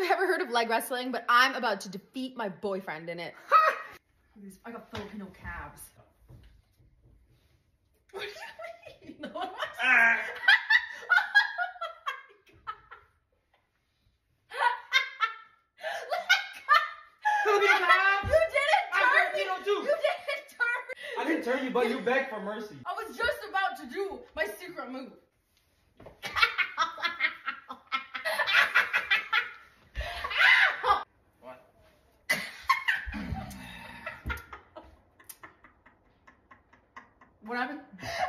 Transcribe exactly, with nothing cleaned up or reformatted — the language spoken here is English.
guys have ever heard of leg wrestling, but I'm about to defeat my boyfriend in it. Ha! I got Filipino calves. What do you mean? What am I saying? Turn you, but you beg for mercy. I was just about to do my secret move. What? What happened?